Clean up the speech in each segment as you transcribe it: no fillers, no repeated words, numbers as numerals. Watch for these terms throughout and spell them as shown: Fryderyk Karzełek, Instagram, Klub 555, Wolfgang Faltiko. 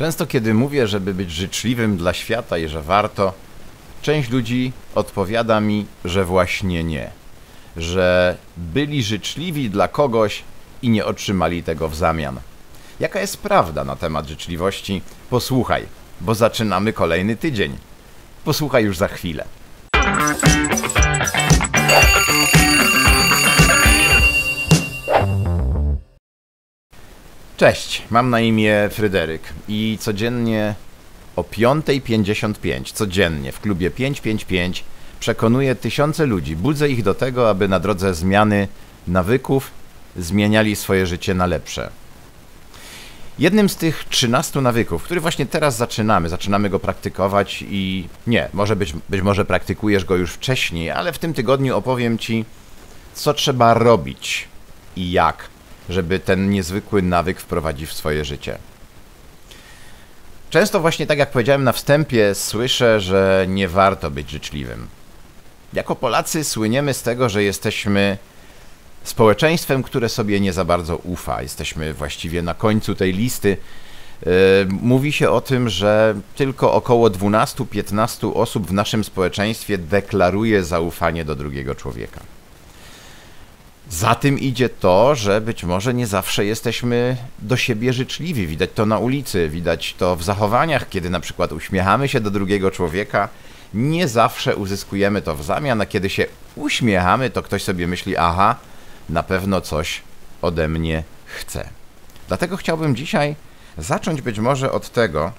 Często kiedy mówię, żeby być życzliwym dla świata i że warto, część ludzi odpowiada mi, że właśnie nie. Że byli życzliwi dla kogoś i nie otrzymali tego w zamian. Jaka jest prawda na temat życzliwości? Posłuchaj, bo zaczynamy kolejny tydzień. Posłuchaj już za chwilę. Cześć, mam na imię Fryderyk i codziennie o 5:55, codziennie w klubie 555 przekonuję tysiące ludzi, budzę ich do tego, aby na drodze zmiany nawyków zmieniali swoje życie na lepsze. Jednym z tych 13 nawyków, który właśnie teraz zaczynamy go praktykować i nie, być może praktykujesz go już wcześniej, ale w tym tygodniu opowiem Ci, co trzeba robić i jak, żeby ten niezwykły nawyk wprowadzić w swoje życie. Często właśnie, tak jak powiedziałem na wstępie, słyszę, że nie warto być życzliwym. Jako Polacy słyniemy z tego, że jesteśmy społeczeństwem, które sobie nie za bardzo ufa. Jesteśmy właściwie na końcu tej listy. Mówi się o tym, że tylko około 12–15 osób w naszym społeczeństwie deklaruje zaufanie do drugiego człowieka. Za tym idzie to, że być może nie zawsze jesteśmy do siebie życzliwi. Widać to na ulicy, widać to w zachowaniach, kiedy na przykład uśmiechamy się do drugiego człowieka. Nie zawsze uzyskujemy to w zamian, a kiedy się uśmiechamy, to ktoś sobie myśli, aha, na pewno coś ode mnie chce. Dlatego chciałbym dzisiaj zacząć być może od tego,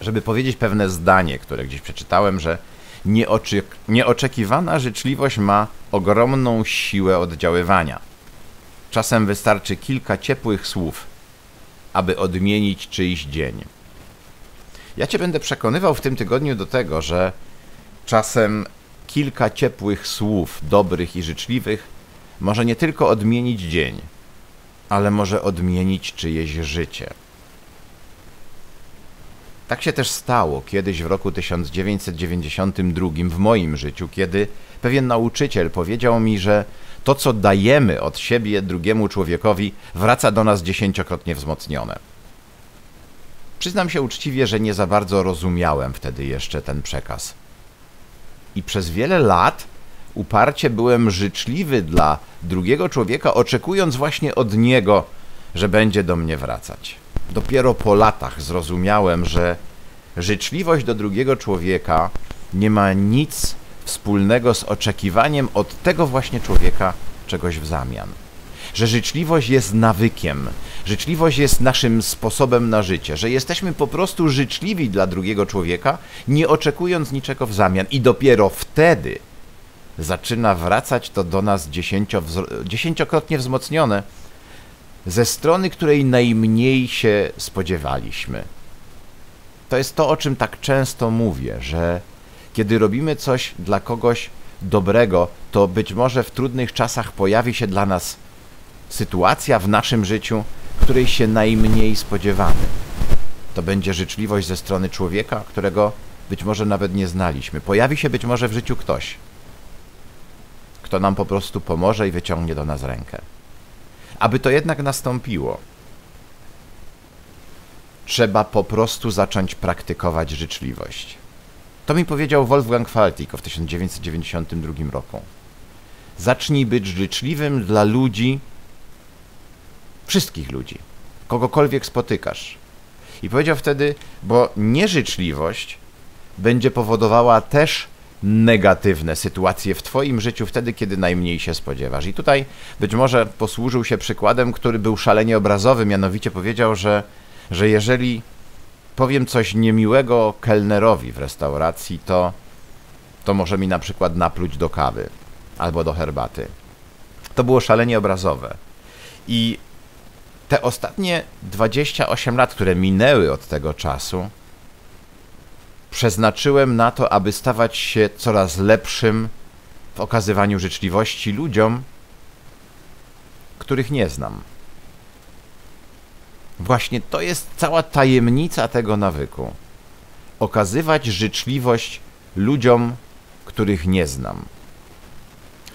żeby powiedzieć pewne zdanie, które gdzieś przeczytałem, że nieoczekiwana życzliwość ma ogromną siłę oddziaływania. Czasem wystarczy kilka ciepłych słów, aby odmienić czyjś dzień. Ja Cię będę przekonywał w tym tygodniu do tego, że czasem kilka ciepłych słów, dobrych i życzliwych, może nie tylko odmienić dzień, ale może odmienić czyjeś życie. Tak się też stało kiedyś w roku 1992 w moim życiu, kiedy pewien nauczyciel powiedział mi, że to, co dajemy od siebie drugiemu człowiekowi, wraca do nas 10-krotnie wzmocnione. Przyznam się uczciwie, że nie za bardzo rozumiałem wtedy jeszcze ten przekaz. I przez wiele lat uparcie byłem życzliwy dla drugiego człowieka, oczekując właśnie od niego, że będzie do mnie wracać. Dopiero po latach zrozumiałem, że życzliwość do drugiego człowieka nie ma nic wspólnego z oczekiwaniem od tego właśnie człowieka czegoś w zamian. Że życzliwość jest nawykiem, życzliwość jest naszym sposobem na życie, że jesteśmy po prostu życzliwi dla drugiego człowieka, nie oczekując niczego w zamian i dopiero wtedy zaczyna wracać to do nas 10-krotnie wzmocnione, ze strony, której najmniej się spodziewaliśmy. To jest to, o czym tak często mówię, że kiedy robimy coś dla kogoś dobrego, to być może w trudnych czasach pojawi się dla nas sytuacja w naszym życiu, której się najmniej spodziewamy. To będzie życzliwość ze strony człowieka, którego być może nawet nie znaliśmy. Pojawi się być może w życiu ktoś, kto nam po prostu pomoże i wyciągnie do nas rękę. Aby to jednak nastąpiło, trzeba po prostu zacząć praktykować życzliwość. To mi powiedział Wolfgang Faltiko w 1992 roku. Zacznij być życzliwym dla ludzi, wszystkich ludzi, kogokolwiek spotykasz. I powiedział wtedy, bo nieżyczliwość będzie powodowała też negatywne sytuacje w Twoim życiu wtedy, kiedy najmniej się spodziewasz. I tutaj być może posłużył się przykładem, który był szalenie obrazowy, mianowicie powiedział, że jeżeli powiem coś niemiłego kelnerowi w restauracji, to może mi na przykład napluć do kawy albo do herbaty. To było szalenie obrazowe. I te ostatnie 28 lat, które minęły od tego czasu, przeznaczyłem na to, aby stawać się coraz lepszym w okazywaniu życzliwości ludziom, których nie znam. Właśnie to jest cała tajemnica tego nawyku. Okazywać życzliwość ludziom, których nie znam.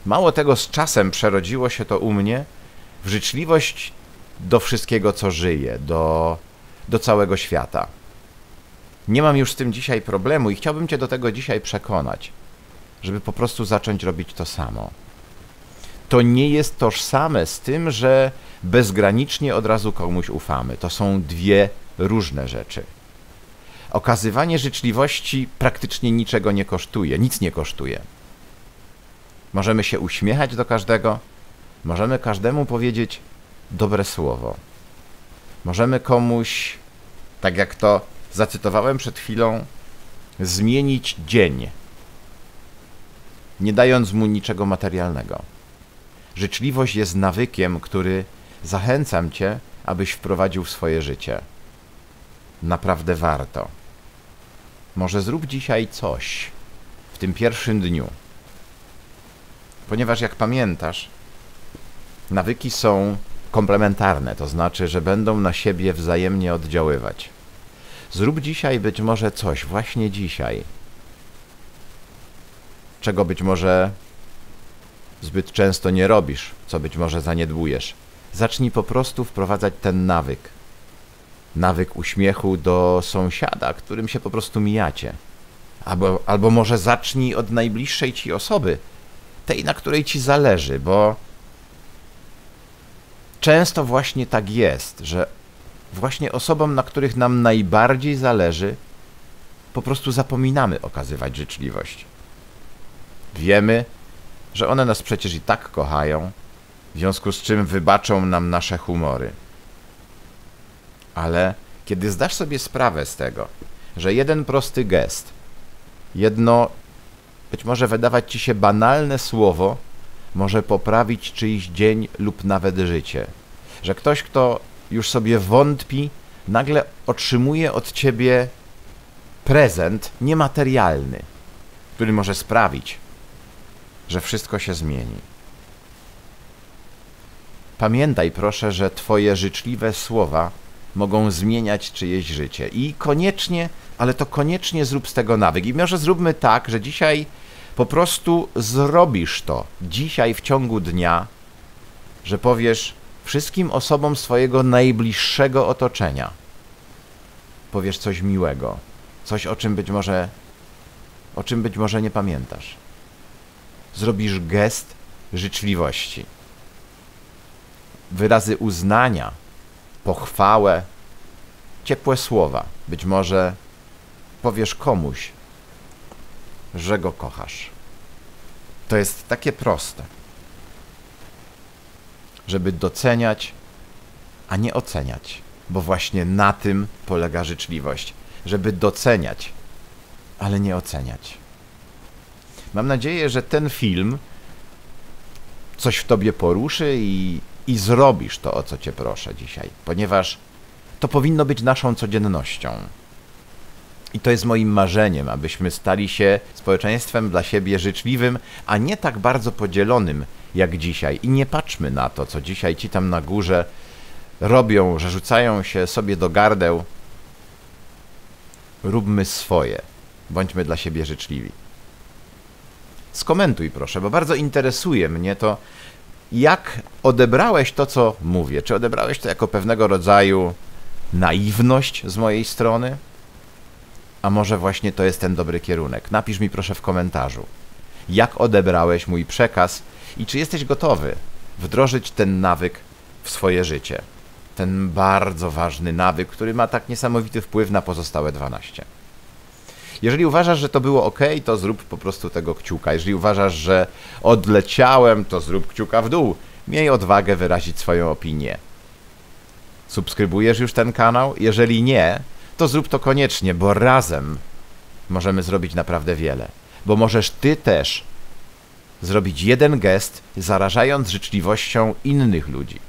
Mało tego, z czasem przerodziło się to u mnie w życzliwość do wszystkiego, co żyje, do do całego świata. Nie mam już z tym dzisiaj problemu i chciałbym Cię do tego dzisiaj przekonać, żeby po prostu zacząć robić to samo. To nie jest tożsame z tym, że bezgranicznie od razu komuś ufamy. To są dwie różne rzeczy. Okazywanie życzliwości praktycznie niczego nie kosztuje, nic nie kosztuje. Możemy się uśmiechać do każdego, możemy każdemu powiedzieć dobre słowo. Możemy komuś, tak jak to zacytowałem przed chwilą, zmienić dzień, nie dając mu niczego materialnego. Życzliwość jest nawykiem, który zachęcam Cię, abyś wprowadził w swoje życie. Naprawdę warto. Może zrób dzisiaj coś w tym pierwszym dniu. Ponieważ jak pamiętasz, nawyki są komplementarne, to znaczy, że będą na siebie wzajemnie oddziaływać. Zrób dzisiaj być może coś, właśnie dzisiaj, czego być może zbyt często nie robisz, co być może zaniedbujesz. Zacznij po prostu wprowadzać ten nawyk. Nawyk uśmiechu do sąsiada, którym się po prostu mijacie. Albo może zacznij od najbliższej Ci osoby, tej, na której Ci zależy, bo często właśnie tak jest, że właśnie osobom, na których nam najbardziej zależy, po prostu zapominamy okazywać życzliwość. Wiemy, że one nas przecież i tak kochają, w związku z czym wybaczą nam nasze humory. Ale kiedy zdasz sobie sprawę z tego, że jeden prosty gest, jedno być może wydawać Ci się banalne słowo, może poprawić czyjś dzień lub nawet życie. Że ktoś, kto już sobie wątpi, nagle otrzymuje od Ciebie prezent niematerialny, który może sprawić, że wszystko się zmieni. Pamiętaj proszę, że Twoje życzliwe słowa mogą zmieniać czyjeś życie. I koniecznie, ale to koniecznie zrób z tego nawyk. I może zróbmy tak, że dzisiaj po prostu zrobisz to. Dzisiaj w ciągu dnia, że powiesz wszystkim osobom swojego najbliższego otoczenia. Powiesz coś miłego. Coś, o czym być może nie pamiętasz. Zrobisz gest życzliwości. Wyrazy uznania, pochwałę, ciepłe słowa. Być może powiesz komuś, że go kochasz. To jest takie proste, żeby doceniać, a nie oceniać, bo właśnie na tym polega życzliwość, żeby doceniać, ale nie oceniać. Mam nadzieję, że ten film coś w Tobie poruszy i zrobisz to, o co Cię proszę dzisiaj, ponieważ to powinno być naszą codziennością. I to jest moim marzeniem, abyśmy stali się społeczeństwem dla siebie życzliwym, a nie tak bardzo podzielonym jak dzisiaj. I nie patrzmy na to, co dzisiaj ci tam na górze robią, że rzucają się sobie do gardeł. Róbmy swoje. Bądźmy dla siebie życzliwi. Skomentuj proszę, bo bardzo interesuje mnie to, jak odebrałeś to, co mówię. Czy odebrałeś to jako pewnego rodzaju naiwność z mojej strony? A może właśnie to jest ten dobry kierunek? Napisz mi proszę w komentarzu, jak odebrałeś mój przekaz i czy jesteś gotowy wdrożyć ten nawyk w swoje życie. Ten bardzo ważny nawyk, który ma tak niesamowity wpływ na pozostałe 12. Jeżeli uważasz, że to było ok, to zrób po prostu tego kciuka. Jeżeli uważasz, że odleciałem, to zrób kciuka w dół. Miej odwagę wyrazić swoją opinię. Subskrybujesz już ten kanał? Jeżeli nie, to zrób to koniecznie, bo razem możemy zrobić naprawdę wiele. Bo możesz Ty też zrobić jeden gest, zarażając życzliwością innych ludzi.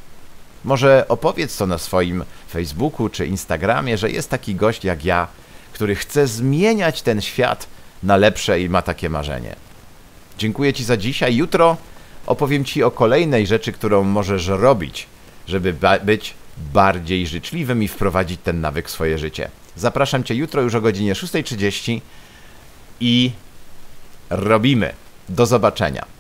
Może opowiedz to na swoim Facebooku czy Instagramie, że jest taki gość jak ja, który chce zmieniać ten świat na lepsze i ma takie marzenie. Dziękuję Ci za dzisiaj. Jutro opowiem Ci o kolejnej rzeczy, którą możesz robić, żeby być bardziej życzliwym i wprowadzić ten nawyk w swoje życie. Zapraszam Cię jutro już o godzinie 6:30 i robimy. Do zobaczenia.